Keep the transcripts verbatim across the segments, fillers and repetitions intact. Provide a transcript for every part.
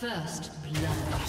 First blood.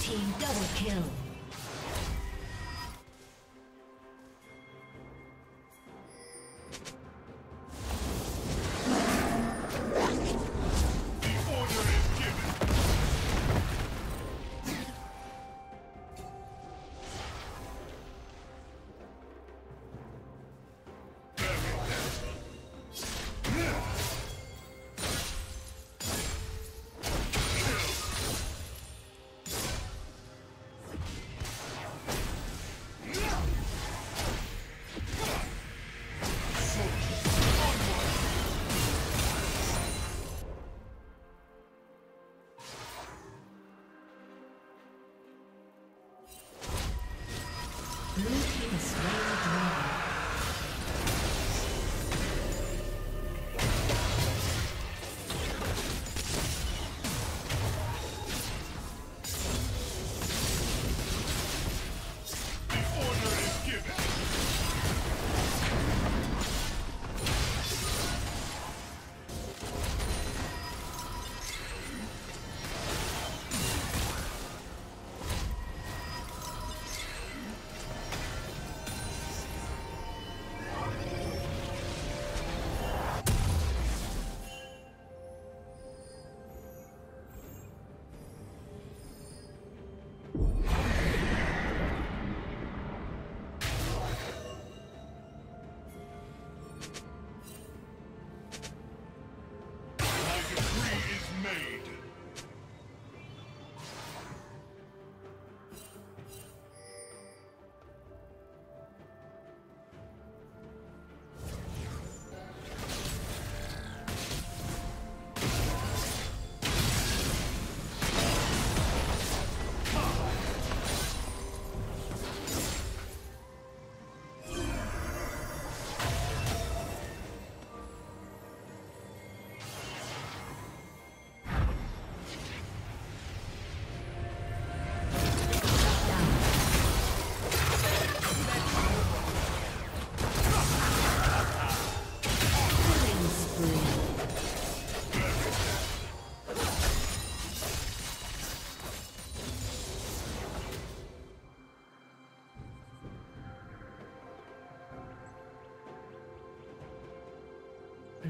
team double kill.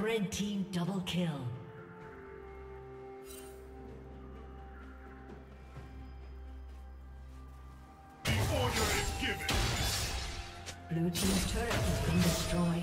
Red team double kill. The order is given. Blue team's turret has been destroyed.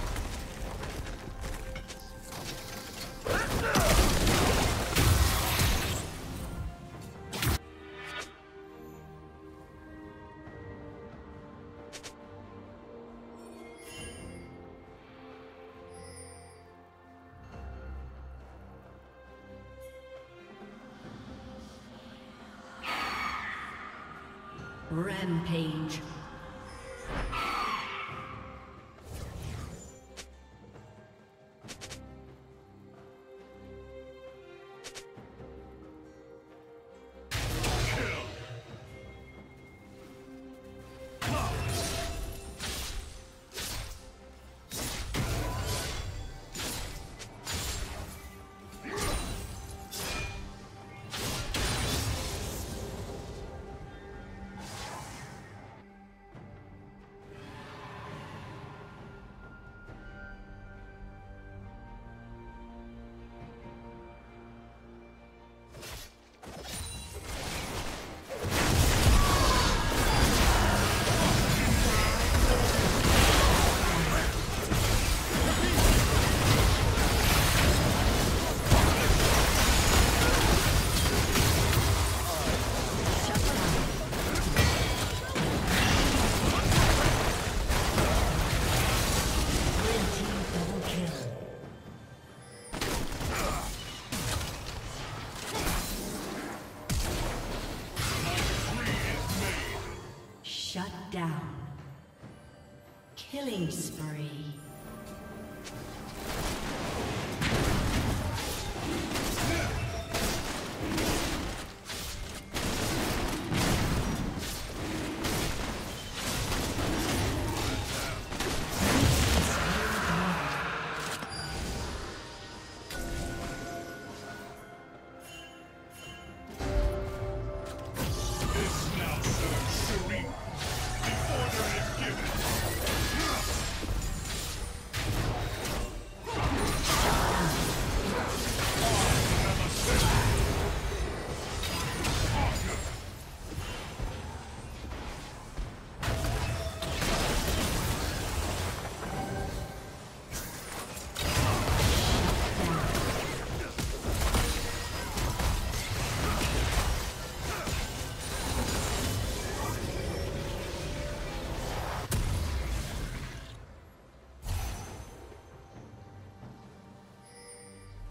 Rampage. Killing spree.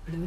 Blue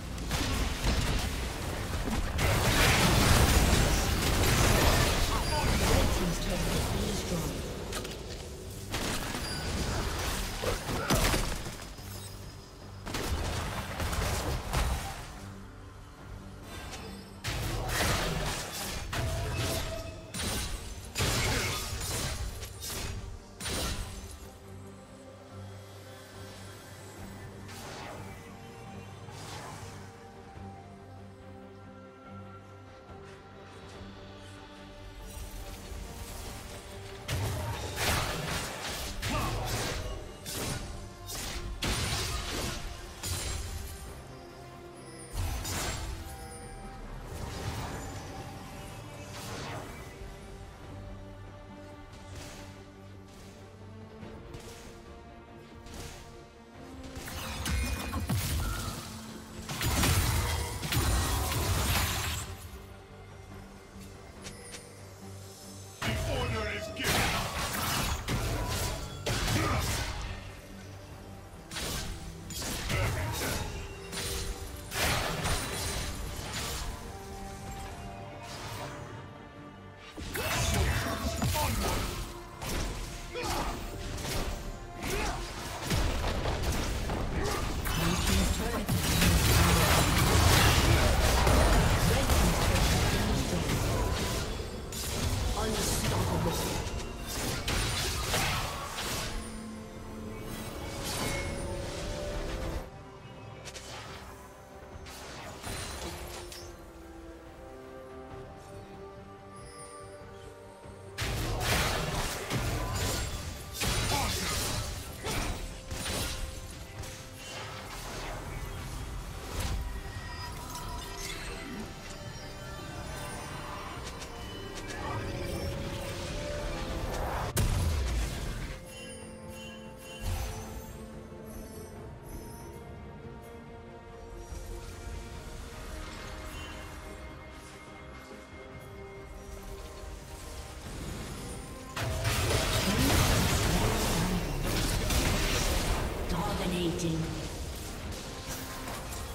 Dominating.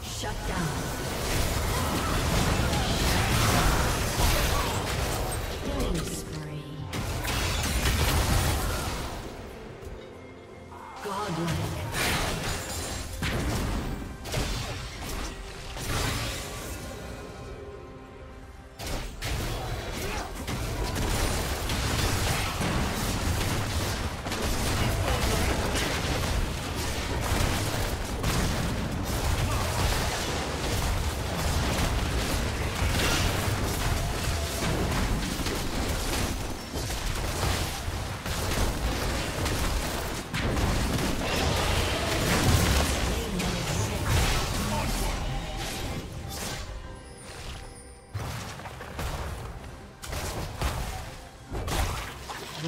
Shut down. Killing spree. Godlike.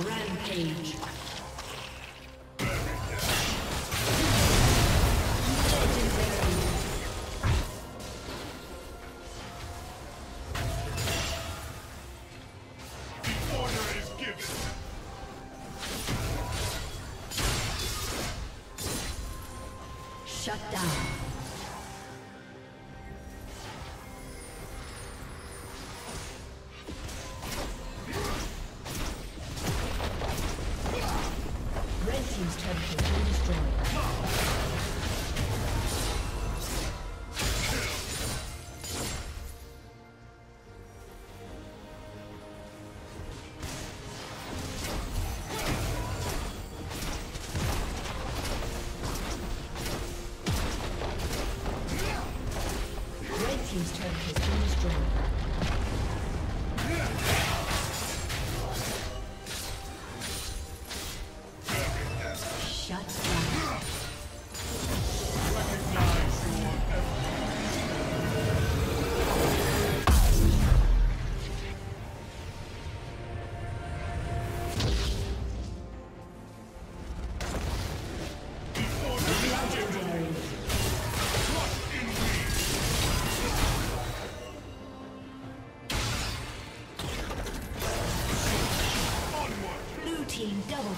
Rampage.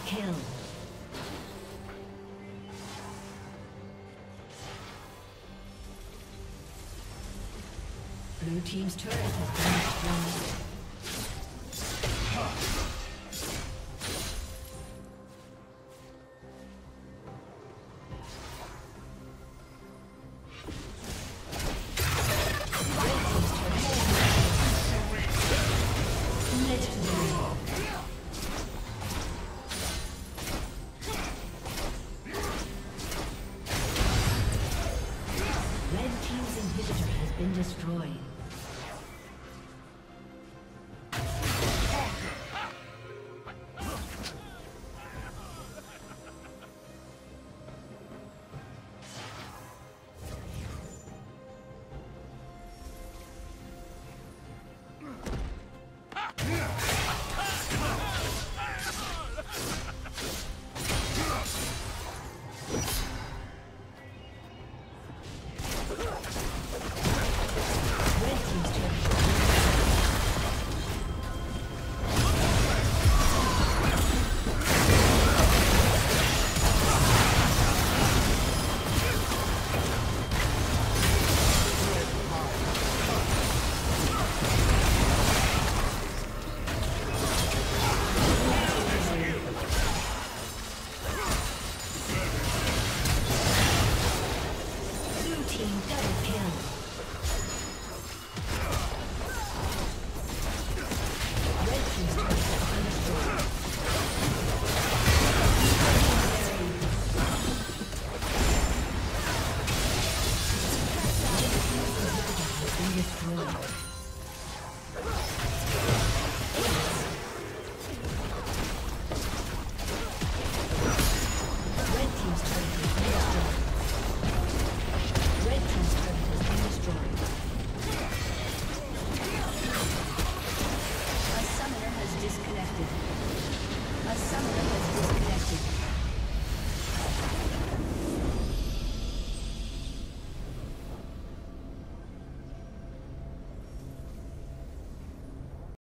Kill. Blue team's turret has been destroyed. Double kill.